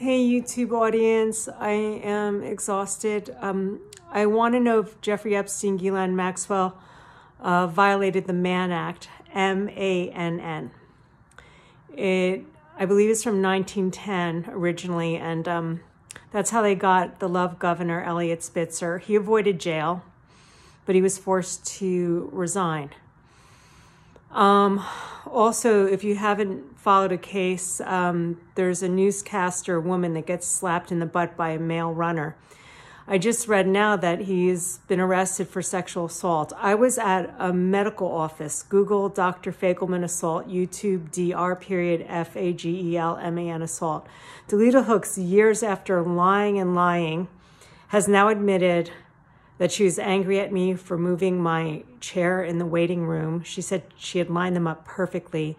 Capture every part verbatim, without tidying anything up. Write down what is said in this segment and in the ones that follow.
Hey, YouTube audience, I am exhausted. Um, I want to know if Jeffrey Epstein, Ghislaine Maxwell uh, violated the Mann Act, M A N N. It, I believe it's from nineteen ten originally, and um, that's how they got the love governor, Elliot Spitzer. He avoided jail, but he was forced to resign. Um, also, if you haven't followed a case, um, there's a newscaster woman that gets slapped in the butt by a male runner. I just read now that he's been arrested for sexual assault. I was at a medical office. Google Doctor Fagelman assault, YouTube D R period F A G E L M A N assault. Delita Hooks, years after lying and lying, has now admitted that she was angry at me for moving my chair in the waiting room. She said she had lined them up perfectly,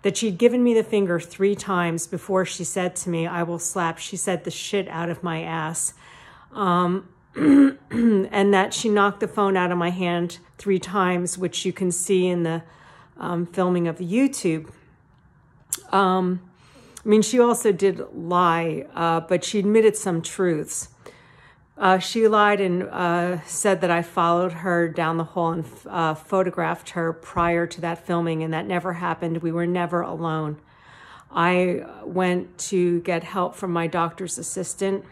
that she'd given me the finger three times before she said to me, I will slap, she said, the shit out of my ass, um, and that she knocked the phone out of my hand three times, which you can see in the um, filming of the YouTube. Um, I mean, she also did lie, uh, but she admitted some truths. Uh, she lied and uh, said that I followed her down the hall and uh, photographed her prior to that filming, and that never happened. We were never alone. I went to get help from my doctor's assistant,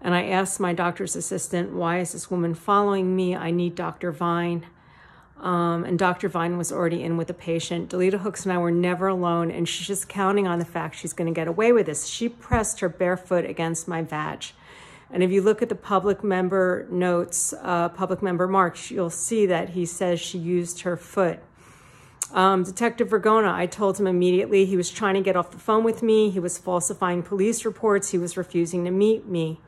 and I asked my doctor's assistant, why is this woman following me? I need Doctor Vine. Um, and Doctor Vine was already in with a patient. Delita Hooks and I were never alone, and she's just counting on the fact she's going to get away with this. She pressed her bare foot against my vag. And if you look at the public member notes, uh, public member marks, you'll see that he says she used her foot. Um, Detective Vergona, I told him immediately he was trying to get off the phone with me. He was falsifying police reports. He was refusing to meet me.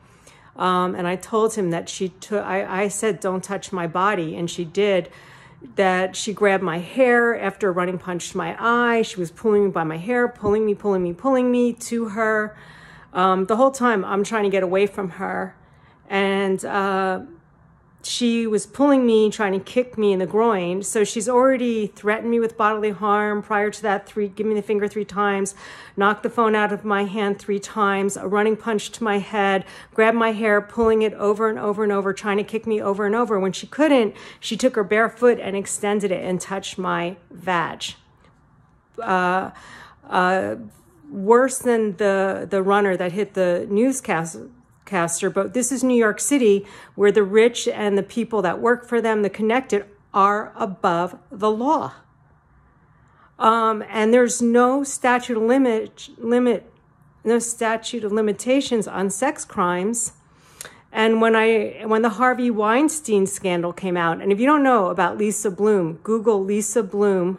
Um, and I told him that she took, I, I said, don't touch my body. And she did, that she grabbed my hair after running punched my eye. She was pulling me by my hair, pulling me, pulling me, pulling me to her. Um, the whole time I'm trying to get away from her, and uh, she was pulling me, trying to kick me in the groin. So she's already threatened me with bodily harm prior to that. Three, give me the finger three times, knocked the phone out of my hand three times, a running punch to my head, grabbed my hair, pulling it over and over and over, trying to kick me over and over. When she couldn't, she took her bare foot and extended it and touched my vag. Uh, uh, worse than the, the runner that hit the newscaster, but this is New York City, where the rich and the people that work for them, the connected, are above the law. Um, and there's no statute of limit, limit, no statute of limitations on sex crimes. And when I, when the Harvey Weinstein scandal came out, and if you don't know about Lisa Bloom, Google Lisa Bloom,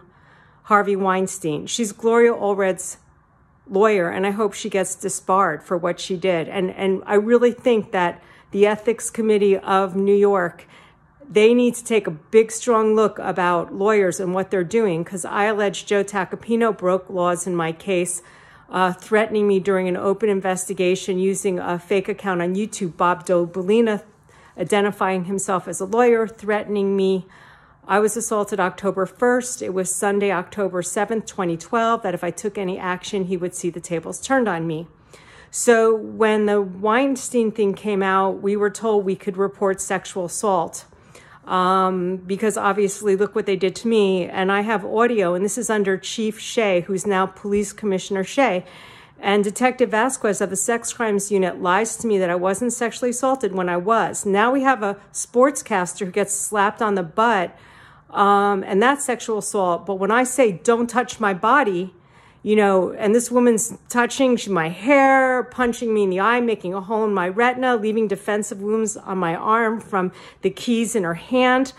Harvey Weinstein. She's Gloria Allred's lawyer, and I hope she gets disbarred for what she did. And and I really think that the Ethics Committee of New York, they need to take a big, strong look about lawyers and what they're doing, because I allege Joe Tacopina broke laws in my case, uh, threatening me during an open investigation using a fake account on YouTube, Bob Doble, identifying himself as a lawyer, threatening me. I was assaulted October first. It was Sunday, October seventh, twenty twelve, that if I took any action, he would see the tables turned on me. So when the Weinstein thing came out, we were told we could report sexual assault um, because obviously look what they did to me. And I have audio, and this is under Chief Shea, who's now Police Commissioner Shea. And Detective Vasquez of the Sex Crimes Unit lies to me that I wasn't sexually assaulted when I was. Now we have a sportscaster who gets slapped on the butt. Um, and that's sexual assault. But when I say, don't touch my body, you know, and this woman's touching my hair, punching me in the eye, making a hole in my retina, leaving defensive wounds on my arm from the keys in her hand.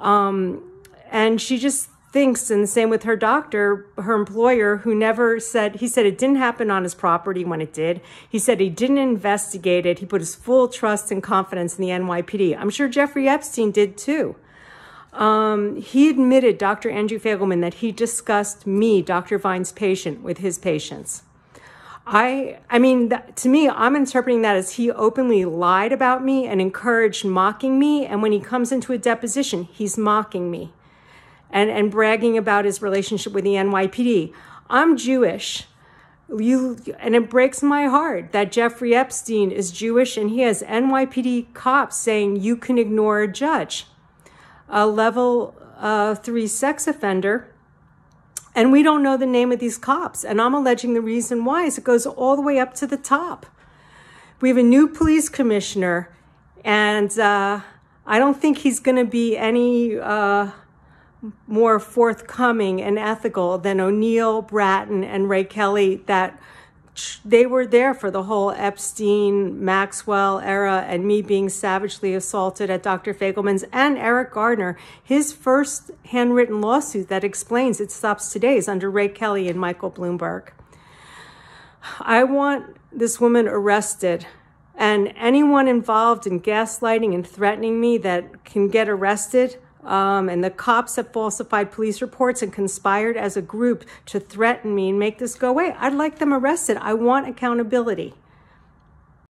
Um, and she just thinks, and the same with her doctor, her employer, who never said, he said it didn't happen on his property when it did. He said he didn't investigate it. He put his full trust and confidence in the N Y P D. I'm sure Jeffrey Epstein did too. Um, he admitted, Doctor Andrew Fagelman, that he discussed me, Doctor Vine's patient, with his patients. I, I mean, that, to me, I'm interpreting that as he openly lied about me and encouraged mocking me. And when he comes into a deposition, he's mocking me and, and bragging about his relationship with the N Y P D. I'm Jewish. You, and it breaks my heart that Jeffrey Epstein is Jewish and he has N Y P D cops saying you can ignore a judge, a level uh, three sex offender. And we don't know the name of these cops. And I'm alleging the reason why is it goes all the way up to the top. We have a new police commissioner and uh, I don't think he's going to be any uh, more forthcoming and ethical than O'Neill, Bratton, and Ray Kelly, that they were there for the whole Epstein, Maxwell era, and me being savagely assaulted at Doctor Fagelman's, and Eric Gardner, his first handwritten lawsuit that explains it stops today is under Ray Kelly and Michael Bloomberg. I want this woman arrested. And anyone involved in gaslighting and threatening me that can get arrested, um, and the cops that falsified police reports and conspired as a group to threaten me and make this go away, I'd like them arrested. I want accountability.